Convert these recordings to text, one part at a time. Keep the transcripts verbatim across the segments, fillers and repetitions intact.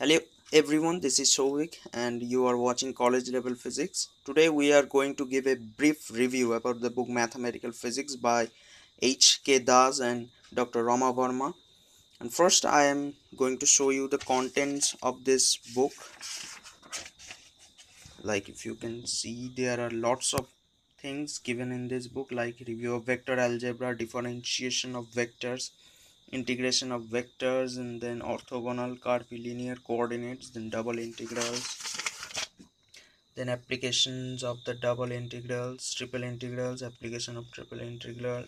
Hello everyone, this is Shovik and you are watching College Level Physics. Today we are going to give a brief review about the book Mathematical Physics by H K Das and Doctor Rama Verma. And first I am going to show you the contents of this book. Like if you can see, there are lots of things given in this book, like review of vector algebra, differentiation of vectors, integration of vectors, and then orthogonal curvilinear coordinates, then double integrals, then applications of the double integrals, triple integrals, application of triple integral,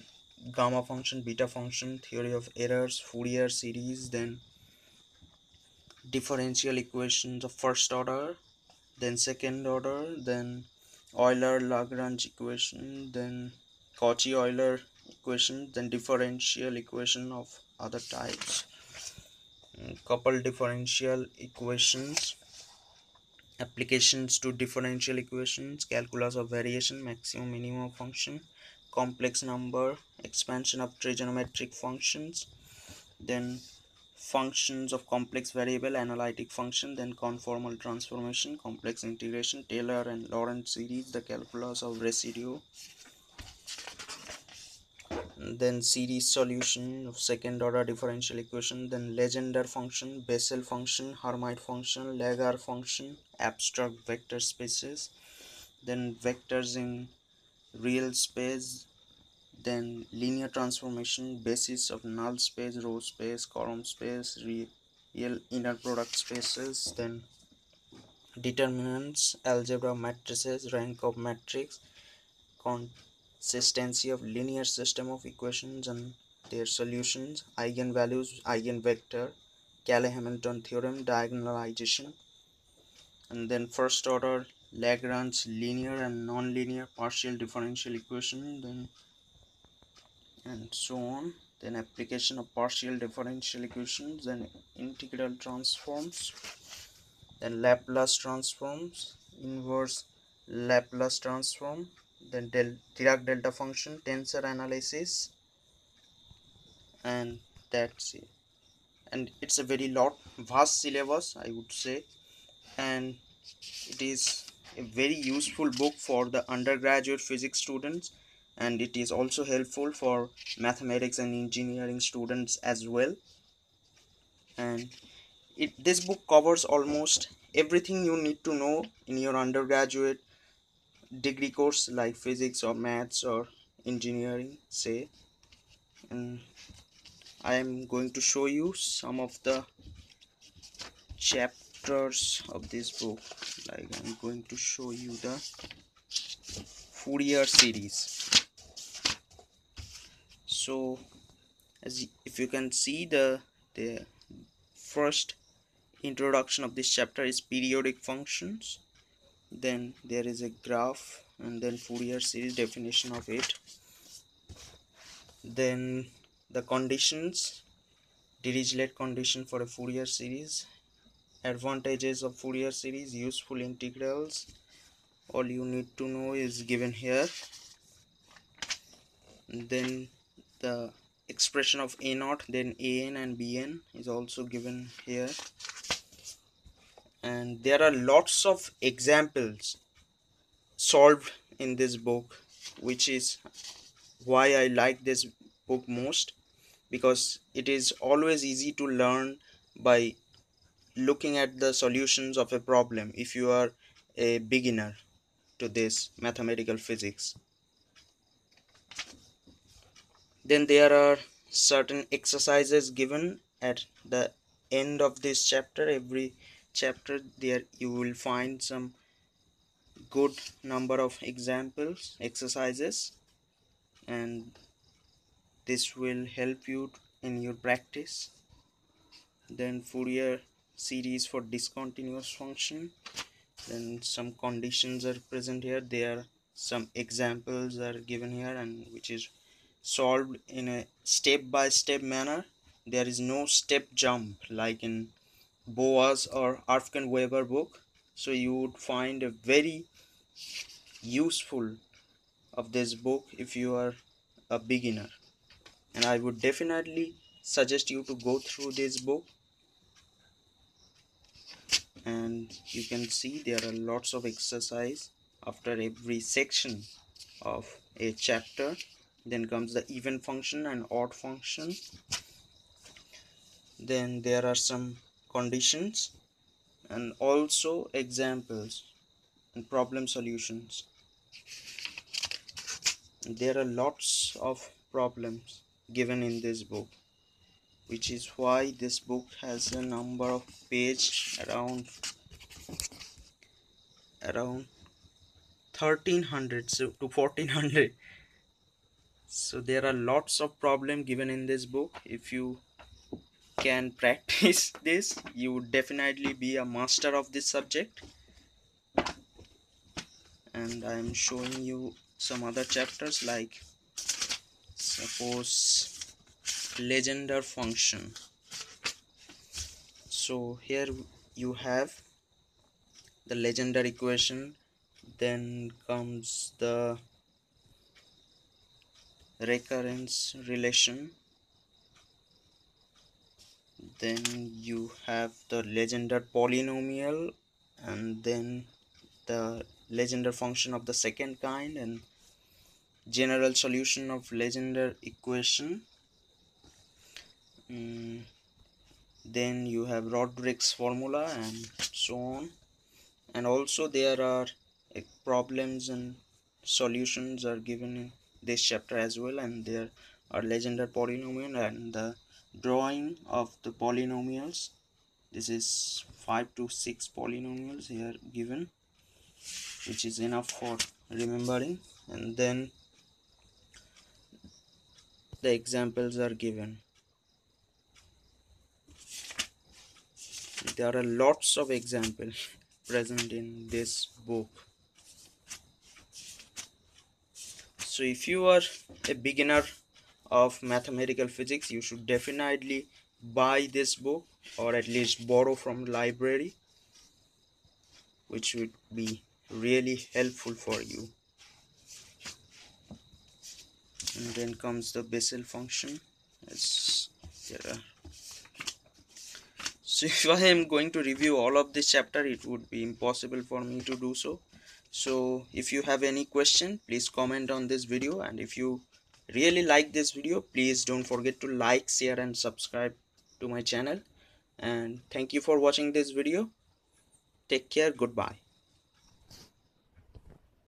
gamma function, beta function, theory of errors, Fourier series, then differential equations of first order, then second order, then Euler-Lagrange equation, then Cauchy-Euler equation, then differential equation of other types, couple differential equations, applications to differential equations, calculus of variation, maximum minimum function, complex number, expansion of trigonometric functions, then functions of complex variable, analytic function, then conformal transformation, complex integration, Taylor and Lorentz series, the calculus of residue, then series solution of second order differential equation, then Legendre function, Bessel function, Hermite function, Laguerre function, abstract vector spaces, then vectors in real space, then linear transformation, basis of null space, row space, column space, real inner product spaces, then determinants, algebra matrices, rank of matrix, con consistency of linear system of equations and their solutions, eigenvalues, eigenvector, Cayley Hamilton theorem, diagonalization, and then first order Lagrange linear and nonlinear partial differential equation, then and so on, then application of partial differential equations, then integral transforms, then Laplace transforms, inverse Laplace transform, then del Dirac delta function, tensor analysis, and that's it. And it's a very lot vast syllabus, I would say, and it is a very useful book for the undergraduate physics students, and it is also helpful for mathematics and engineering students as well. And it this book covers almost everything you need to know in your undergraduate degree course, like physics or maths or engineering, say. And I am going to show you some of the chapters of this book. Like I'm going to show you the Fourier series. So as if you can see, the the first introduction of this chapter is periodic functions. Then there is a graph, and then Fourier series definition of it, then the conditions, Dirichlet condition for a Fourier series, advantages of Fourier series, useful integrals. All you need to know is given here, and then the expression of a naught, then an and bn is also given here. And there are lots of examples solved in this book, which is why I like this book most, because it is always easy to learn by looking at the solutions of a problem if you are a beginner to this mathematical physics. Then there are certain exercises given at the end of this chapter. Every chapter there you will find some good number of examples, exercises, and this will help you in your practice. Then Fourier series for discontinuous function, then some conditions are present here, there some examples are given here, and which is solved in a step-by-step manner. There is no step jump like in Boas or Arfken Weber book, so you would find a very useful of this book if you are a beginner, and I would definitely suggest you to go through this book. and you can see there are lots of exercise after every section of a chapter. Then comes the even function and odd function. Then there are some conditions and also examples and problem solutions. There are lots of problems given in this book, which is why this book has a number of pages around around thirteen hundred to fourteen hundred. So there are lots of problems given in this book. If you can practice this, you would definitely be a master of this subject. And I am showing you some other chapters, like suppose Legendre function. So here you have the Legendre equation, then comes the recurrence relation, then you have the Legendre polynomial, and then the Legendre function of the second kind, and general solution of Legendre equation. Mm, then you have Rodrigues formula and so on. And also there are uh, problems and solutions are given in this chapter as well, and there are Legendre polynomial and the drawing of the polynomials. This is five to six polynomials here given, which is enough for remembering. And then the examples are given. There are lots of examples present in this book. So if you are a beginner of mathematical physics, you should definitely buy this book, or at least borrow from library, which would be really helpful for you. And then comes the Bessel function. Yes, there are. So if I am going to review all of this chapter, it would be impossible for me to do so. So if you have any question, please comment on this video. And if you really like this video, please don't forget to like, share and subscribe to my channel. And thank you for watching this video. Take care. Goodbye.